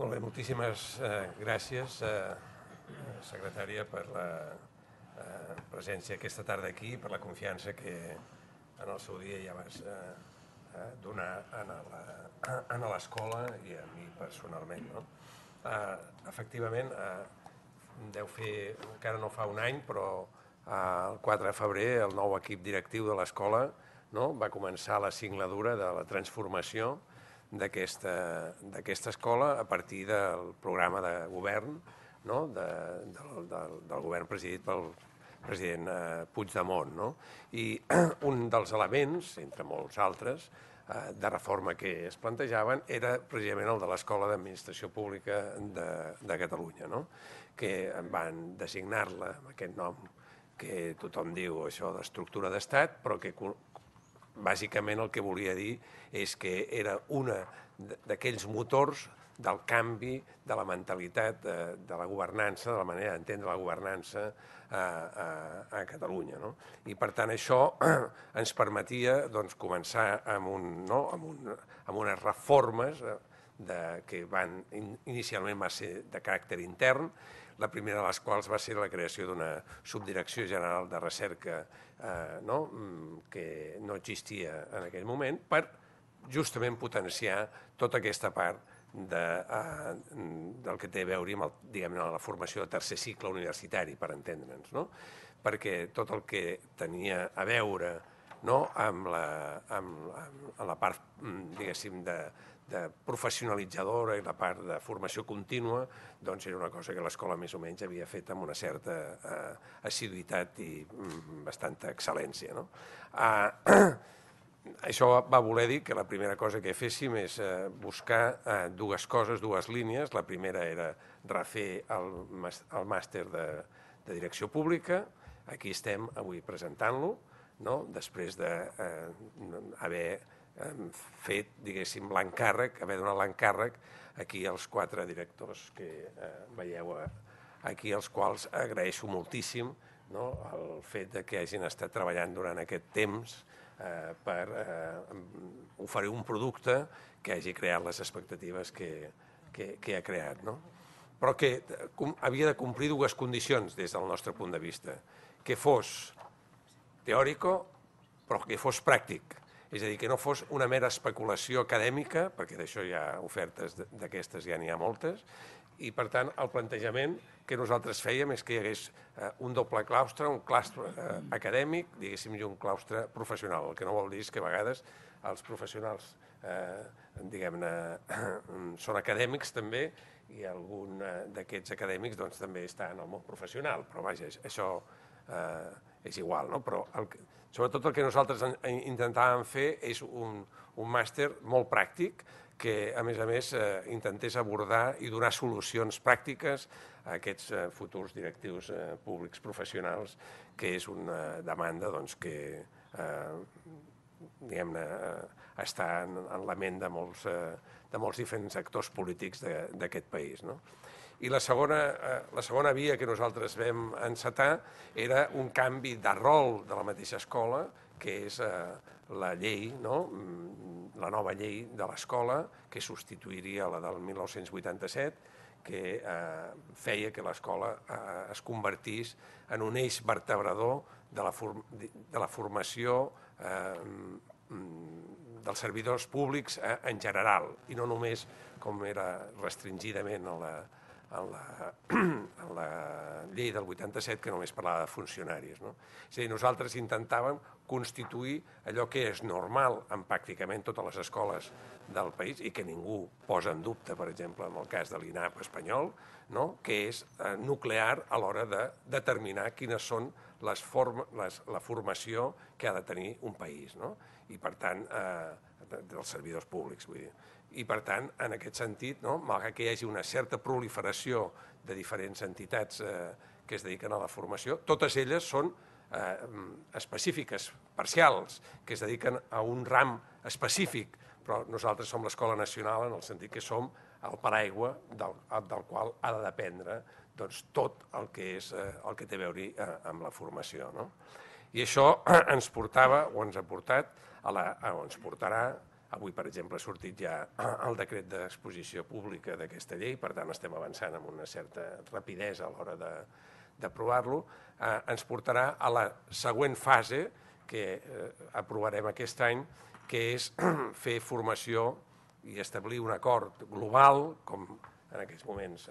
Molt bé, moltíssimes gràcies, secretària, per la presència aquesta tarda aquí, per la confiança que en el seu dia ja vas donar a l'escola i a mi personalment. Efectivament, deu fer, encara no fa un any, però el 4 de febrer el nou equip directiu de l'escola va començar la singladura de la transformació d'aquesta escola a partir del programa de govern, del govern presidit pel president Puigdemont. I un dels elements, entre molts altres, de reforma que es plantejaven era precisament el de l'Escola d'Administració Pública de Catalunya, que van designar-la amb aquest nom que tothom diu això d'estructura d'estat, però que bàsicament el que volia dir és que era un d'aquells motors del canvi de la mentalitat de la governança, de la manera d'entendre la governança a Catalunya. I per tant això ens permetia començar amb unes reformes que inicialment va ser de caràcter intern, la primera de les quals va ser la creació d'una subdirecció general de recerca que no existia en aquell moment per justament potenciar tota aquesta part del que té a veure amb la formació de tercer cicle universitari, per entendre'ns, perquè tot el que tenia a veure amb la part, diguéssim, de professionalitzadora i la part de formació contínua, doncs era una cosa que l'escola més o menys havia fet amb una certa assiduïtat i bastanta excel·lència. Això va voler dir que la primera cosa que féssim és buscar dues coses, dues línies. La primera era refer el màster de direcció pública. Aquí estem avui presentant-lo, després d'haver fet, diguéssim, l'encàrrec, haver donat l'encàrrec aquí als 4 directors que veieu aquí, als quals agraeixo moltíssim el fet que hagin estat treballant durant aquest temps per oferir un producte que hagi creat les expectatives que ha creat. Però que havia de complir dues condicions des del nostre punt de vista. Que fos teòric, però que fos pràctic. És a dir, que no fos una mera especulació acadèmica, perquè d'això hi ha ofertes d'aquestes, ja n'hi ha moltes, i per tant el plantejament que nosaltres fèiem és que hi hagués un doble claustre, un claustre acadèmic, diguéssim, i un claustre professional. El que no vol dir és que a vegades els professionals, diguem-ne, són acadèmics també, i algun d'aquests acadèmics també està en el món professional, però vaja, això és igual, però sobretot el que nosaltres intentàvem fer és un màster molt pràctic que, a més, intentés abordar i donar solucions pràctiques a aquests futurs directius públics professionals, que és una demanda que està en la ment de molts diferents actors polítics d'aquest país. I la segona via que nosaltres vam encetar era un canvi de rol de la mateixa escola, que és la llei, la nova llei de l'escola, que substituiria la del 1987, que feia que l'escola es convertís en un eix vertebrador de la formació dels servidors públics en general, i no només com era restringidament en la llei del 87, que només parlava de funcionaris. És a dir, nosaltres intentàvem constituir allò que és normal en pràcticament totes les escoles del país i que ningú posa en dubte, per exemple, en el cas de l'INAP espanyol, que és nuclear a l'hora de determinar quines són la formació que ha de tenir un país, i per tant dels servidors públics, vull dir. I per tant, en aquest sentit, malgrat que hi hagi una certa proliferació de diferents entitats que es dediquen a la formació, totes elles són específiques, parcials, que es dediquen a un ram específic, però nosaltres som l'escola nacional en el sentit que som el paraigua del qual ha de dependre tot el que té a veure amb la formació. I això ens portava, o ens ha portat, o ens portarà Avui, per exemple, ha sortit ja el decret d'exposició pública d'aquesta llei, per tant, estem avançant amb una certa rapidesa a l'hora d'aprovar-lo. Ens portarà a la següent fase que aprovarem aquest any, que és fer formació i establir un acord global, com en aquests moments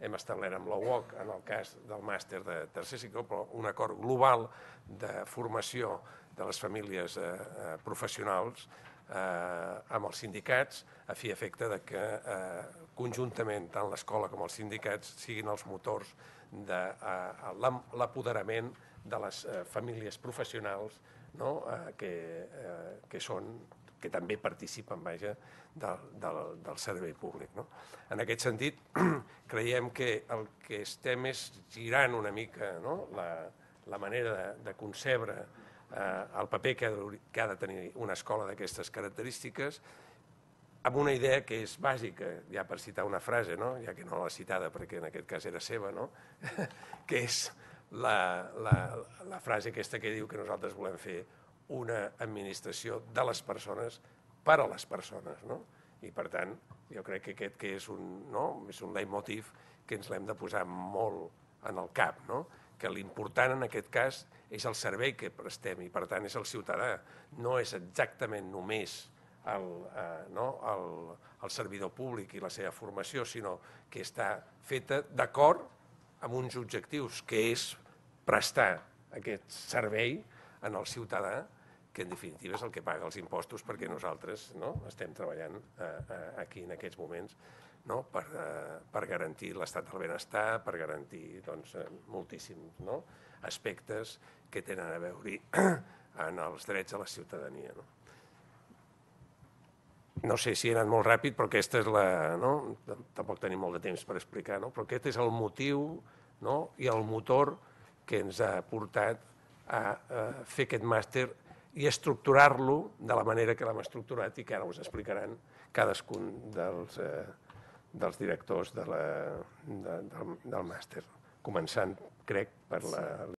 hem establert amb l'OUOC, en el cas del màster de tercer cicle, però un acord global de formació de les famílies professionals amb els sindicats, a fi i efecte que conjuntament tant l'escola com els sindicats siguin els motors de l'apoderament de les famílies professionals que també participen del servei públic. En aquest sentit, creiem que el que estem és girant una mica la manera de concebre el paper que ha de tenir una escola d'aquestes característiques, amb una idea que és bàsica, ja per citar una frase, ja que no l'ha citada perquè en aquest cas era seva, que és la frase aquesta que diu que nosaltres volem fer una administració de les persones per a les persones. I per tant, jo crec que aquest és un leitmotiv que ens l'hem de posar molt en el cap, que l'important en aquest cas és el servei que prestem i per tant és el ciutadà, no és exactament només el servidor públic i la seva formació, sinó que està feta d'acord amb uns objectius, que és prestar aquest servei en el ciutadà, que en definitiva és el que paga els impostos, perquè nosaltres estem treballant aquí en aquests moments per garantir l'estat del benestar, per garantir moltíssims aspectes que tenen a veure en els drets de la ciutadania. No sé si he anat molt ràpid, però aquesta és la... Tampoc tenim molt de temps per explicar, però aquest és el motiu i el motor que ens ha portat a fer aquest màster i estructurar-lo de la manera que l'hem estructurat i que ara us explicaran cadascun dels directors del màster, començant, crec, per la...